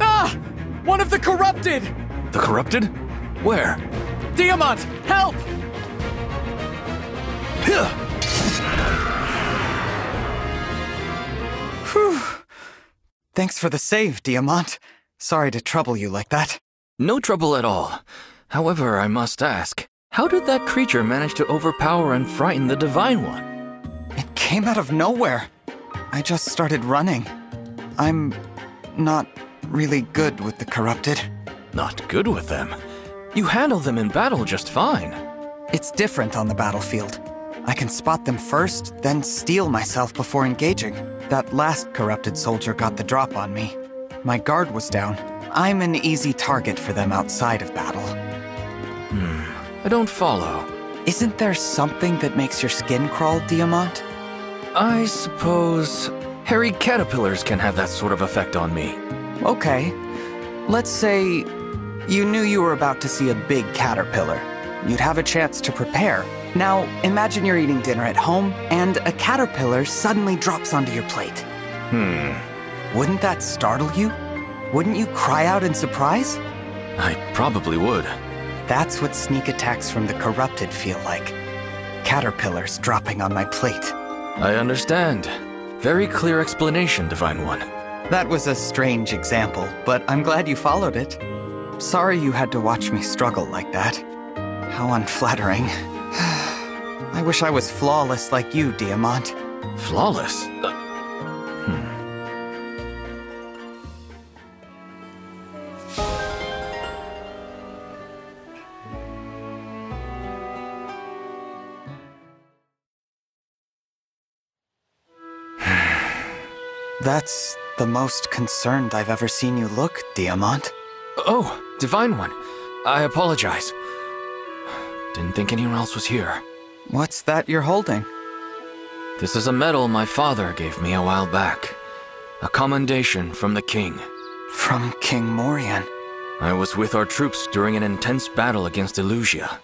Ah! One of the Corrupted! The Corrupted? Where? Diamant, help! Whew. Thanks for the save, Diamant. Sorry to trouble you like that. No trouble at all. However, I must ask, how did that creature manage to overpower and frighten the Divine One? It came out of nowhere. I just started running. I'm not really good with the Corrupted. Not good with them? You handle them in battle just fine. It's different on the battlefield. I can spot them first, then steel myself before engaging. That last Corrupted soldier got the drop on me. My guard was down. I'm an easy target for them outside of battle. I don't follow. Isn't there something that makes your skin crawl, Diamant? I suppose hairy caterpillars can have that sort of effect on me. Okay. Let's say you knew you were about to see a big caterpillar. You'd have a chance to prepare. Now, imagine you're eating dinner at home, and a caterpillar suddenly drops onto your plate. Wouldn't that startle you? Wouldn't you cry out in surprise? I probably would. That's what sneak attacks from the Corrupted feel like. Caterpillars dropping on my plate. I understand. Very clear explanation, Divine One. That was a strange example, but I'm glad you followed it. Sorry you had to watch me struggle like that. How unflattering. I wish I was flawless like you, Diamant. Flawless? That's the most concerned I've ever seen you look, Diamant. Oh, Divine One. I apologize. Didn't think anyone else was here. What's that you're holding? This is a medal my father gave me a while back. A commendation from the king. From King Morian? I was with our troops during an intense battle against Illusia.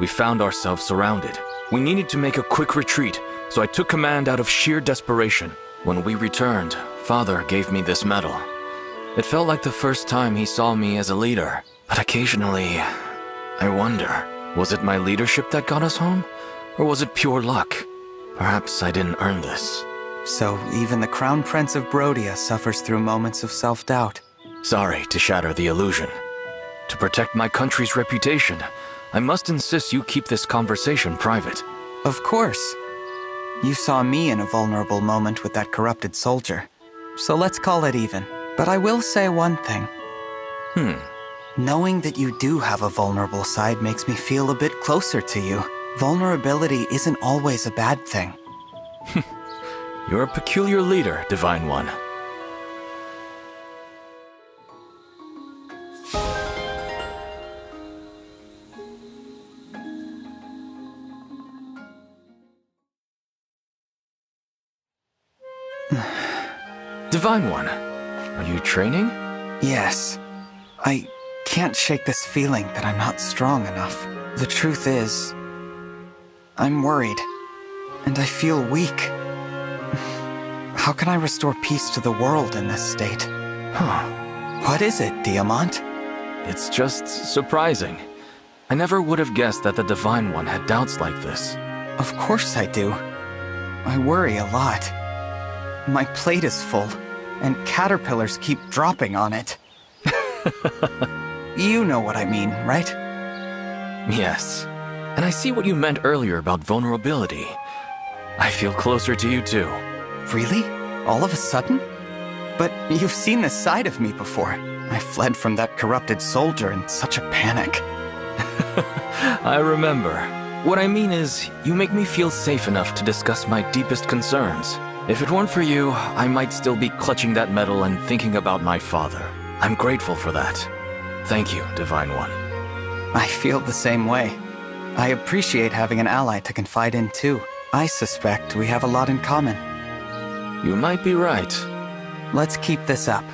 We found ourselves surrounded. We needed to make a quick retreat, so I took command out of sheer desperation. When we returned, Father gave me this medal. It felt like the first time he saw me as a leader, but occasionally, I wonder, was it my leadership that got us home, or was it pure luck? Perhaps I didn't earn this. So even the Crown Prince of Brodia suffers through moments of self-doubt. Sorry to shatter the illusion. To protect my country's reputation, I must insist you keep this conversation private. Of course. You saw me in a vulnerable moment with that Corrupted soldier, so let's call it even. But I will say one thing. Knowing that you do have a vulnerable side makes me feel a bit closer to you. Vulnerability isn't always a bad thing. You're a peculiar leader, Divine One. Divine One, are you training? Yes. I can't shake this feeling that I'm not strong enough. The truth is, I'm worried, and I feel weak. How can I restore peace to the world in this state? What is it, Diamant? It's just surprising. I never would have guessed that the Divine One had doubts like this. Of course I do. I worry a lot. My plate is full, and caterpillars keep dropping on it. You know what I mean, right? Yes. And I see what you meant earlier about vulnerability. I feel closer to you too. Really? All of a sudden? But you've seen this side of me before. I fled from that Corrupted soldier in such a panic. I remember. What I mean is, you make me feel safe enough to discuss my deepest concerns. If it weren't for you, I might still be clutching that medal and thinking about my father. I'm grateful for that. Thank you, Divine One. I feel the same way. I appreciate having an ally to confide in too. I suspect we have a lot in common. You might be right. Let's keep this up.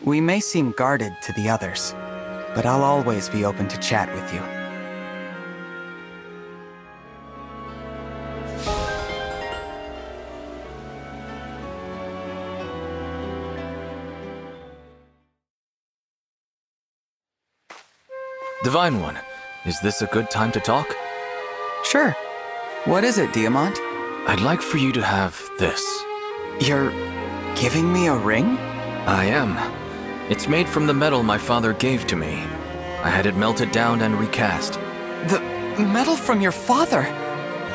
We may seem guarded to the others, but I'll always be open to chat with you. Divine One, is this a good time to talk? Sure. What is it, Diamant? I'd like for you to have this. You're giving me a ring? I am. It's made from the metal my father gave to me. I had it melted down and recast. The metal from your father?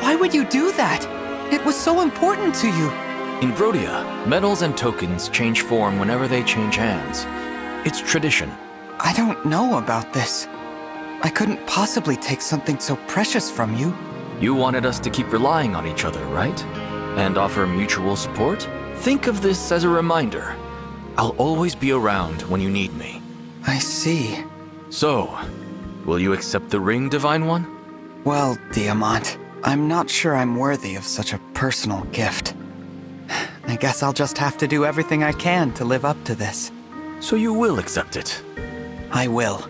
Why would you do that? It was so important to you. In Brodia, metals and tokens change form whenever they change hands. It's tradition. I don't know about this. I couldn't possibly take something so precious from you. You wanted us to keep relying on each other, right? And offer mutual support? Think of this as a reminder. I'll always be around when you need me. I see. So, will you accept the ring, Divine One? Well, Diamant, I'm not sure I'm worthy of such a personal gift. I guess I'll just have to do everything I can to live up to this. So you will accept it? I will.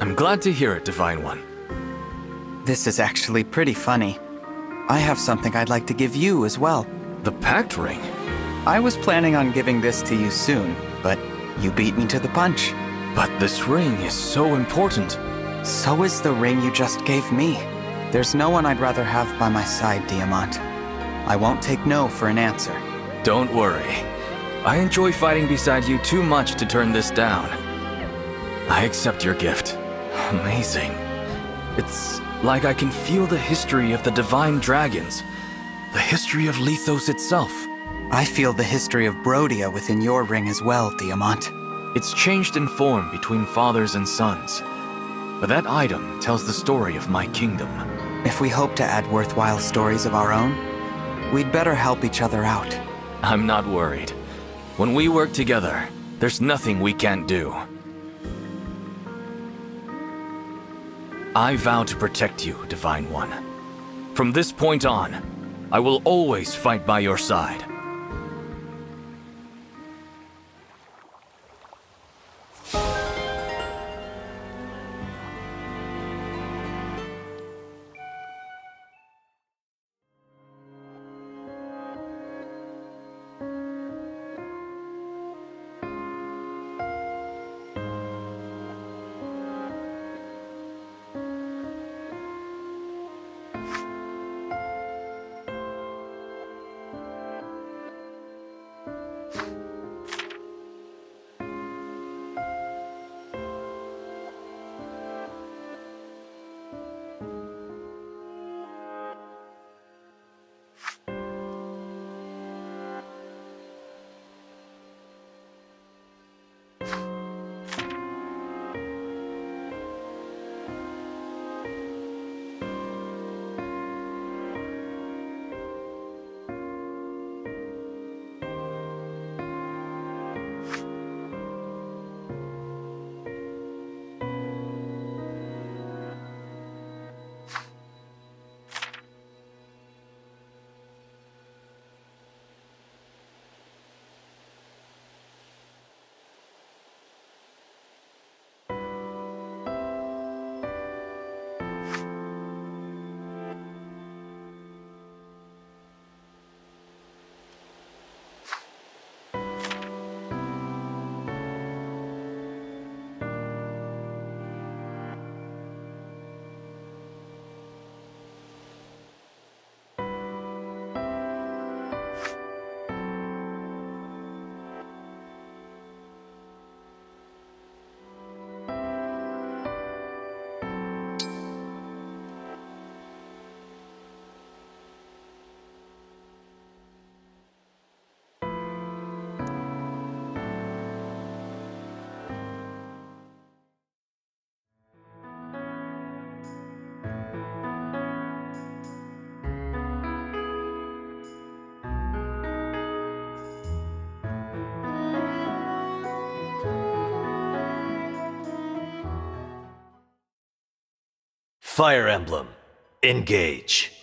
I'm glad to hear it, Divine One. This is actually pretty funny. I have something I'd like to give you as well. The Pact Ring? I was planning on giving this to you soon, but you beat me to the punch. But this ring is so important. So is the ring you just gave me. There's no one I'd rather have by my side, Diamant. I won't take no for an answer. Don't worry. I enjoy fighting beside you too much to turn this down. I accept your gift. Amazing. It's like I can feel the history of the Divine Dragons, the history of Lethos itself. I feel the history of Brodia within your ring as well, Diamant. It's changed in form between fathers and sons, but that item tells the story of my kingdom. If we hope to add worthwhile stories of our own, we'd better help each other out. I'm not worried. When we work together, there's nothing we can't do. I vow to protect you, Divine One. From this point on, I will always fight by your side. Fire Emblem Engage.